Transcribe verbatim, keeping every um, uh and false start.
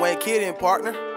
you ain't kidding, partner.